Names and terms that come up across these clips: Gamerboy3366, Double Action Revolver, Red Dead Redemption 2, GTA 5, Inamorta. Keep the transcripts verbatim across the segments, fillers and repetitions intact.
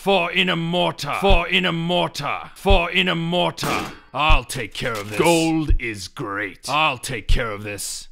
For Inamorta, for Inamorta, for Inamorta. I'll take care of this. Gold is great. I'll take care of this.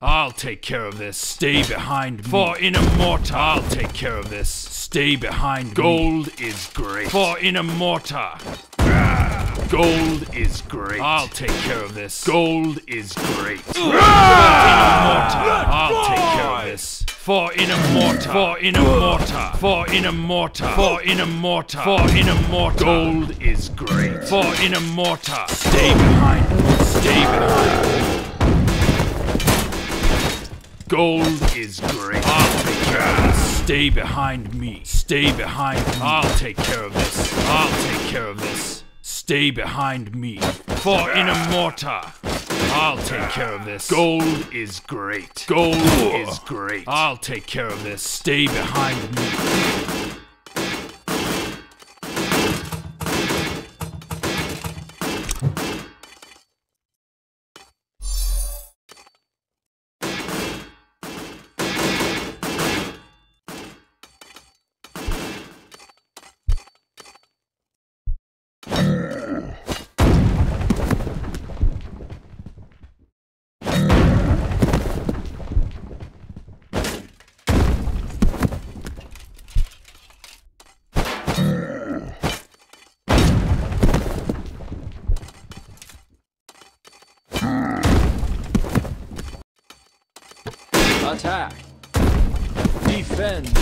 I'll take care of this. Stay behind me. For Inamorta, I'll take care of this. Stay behind Gold me. Gold is great. For Inamorta. Ah! Gold is great. I'll take care of this. Gold is great. Ah! Inamorta, I'll take care of this. For Inamorta, for Inamorta, for Inamorta, for Inamorta, for Inamorta. Gold is great. For Inamorta. Stay behind. Stay behind. Gold is great. I'll take care of this. Stay behind me. Stay behind me. I'll take care of this. I'll take care of this. Stay behind me. For Inamorta. I'll take care of this. Gold is great. Gold is great. I'll take care of this. Stay behind me. Attack. Defend. Attack.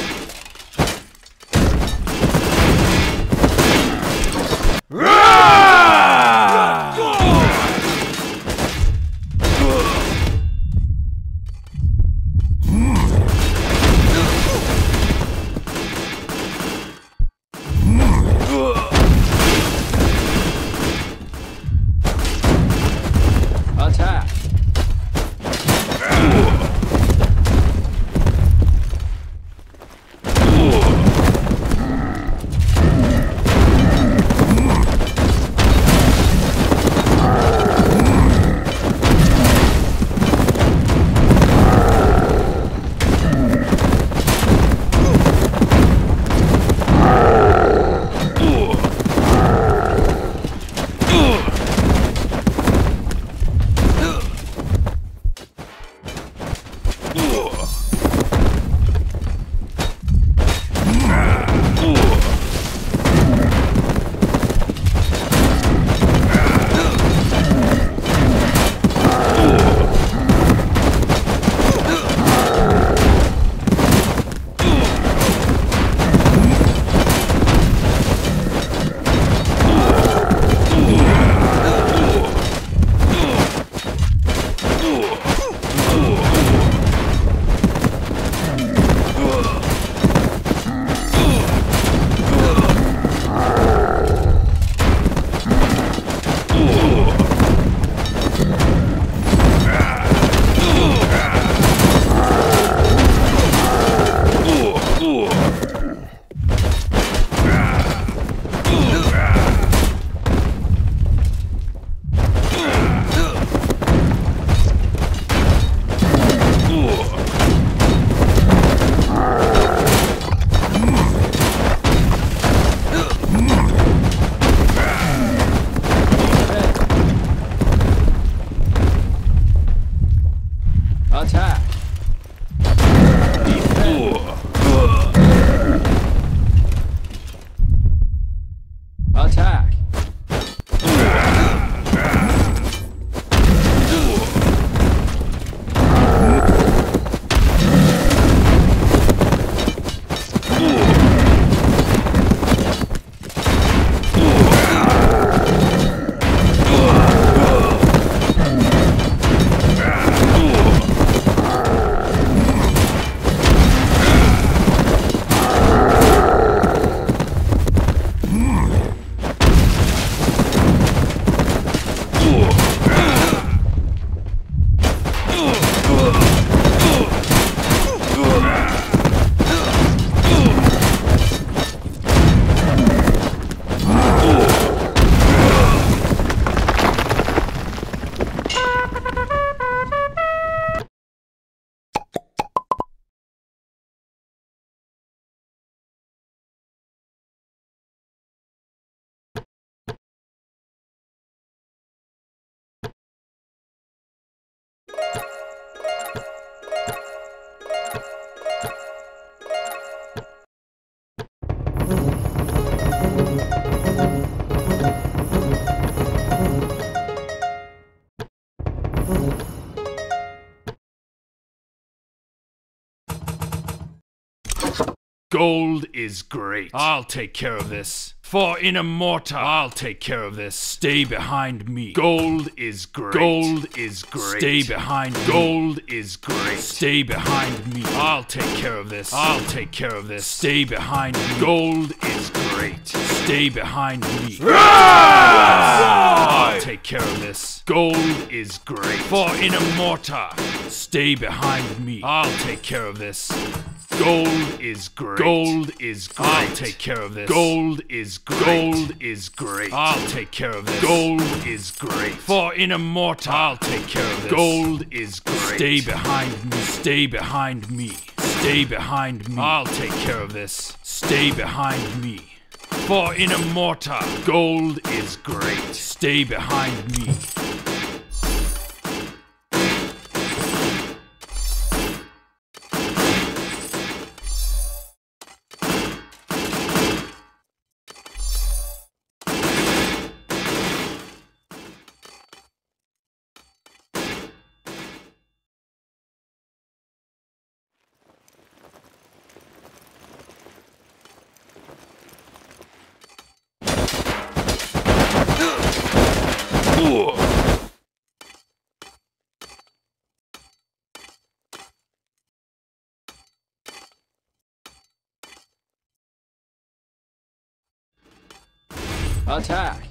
is great. I'll take care of this. For Inamorta, I'll take care of this. Stay behind me. Gold is great. Gold is great. Stay behind me. Gold is great. Stay behind me. I'll take care of this. I'll take care of this. Stay behind me. Gold is great. Stay behind me. I'll take care of this. Gold is great. For Inamorta, stay behind me. I'll take care of this. Gold is great. Gold is great. I'll take care of this. Gold is great. Gold is great. I'll take care of this. Gold is great. For Inamorta, I'll take care of this. Gold is great. Stay behind me. Stay behind me. Stay behind me. I'll take care of this. Stay behind me. For Inamorta, gold is great. Stay behind me. Attack!